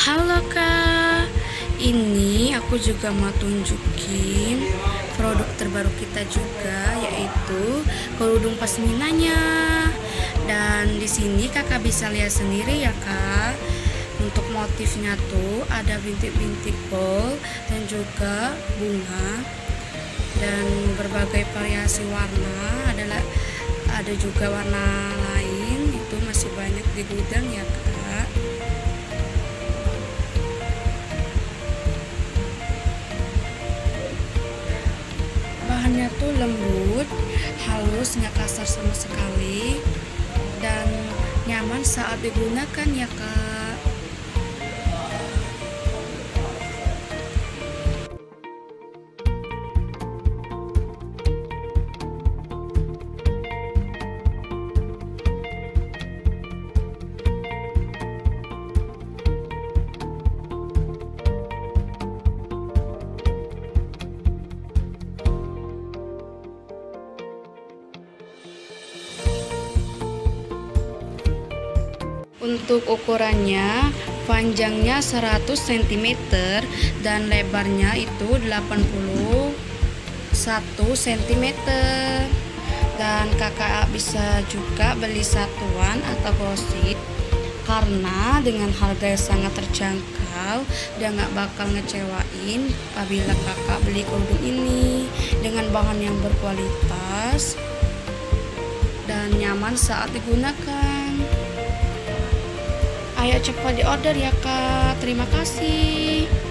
Halo Kak, ini aku juga mau tunjukin produk terbaru kita juga, yaitu kerudung pasminanya. Dan di sini Kakak bisa lihat sendiri ya Kak. Untuk motifnya tuh ada bintik-bintik bold dan juga bunga dan berbagai variasi warna. Ada juga warna lain, itu masih banyak di gudang ya Kak. Bahannya tuh lembut, halus, nggak kasar sama sekali, dan nyaman saat digunakan ya Kak. Untuk ukurannya, panjangnya 100 cm dan lebarnya itu 81 cm. Dan Kakak bisa juga beli satuan atau gosip, karena dengan harga yang sangat terjangkau, dia nggak bakal ngecewain apabila Kakak beli kerudung ini dengan bahan yang berkualitas dan nyaman saat digunakan. Ayo cepat di order ya Kak, terima kasih.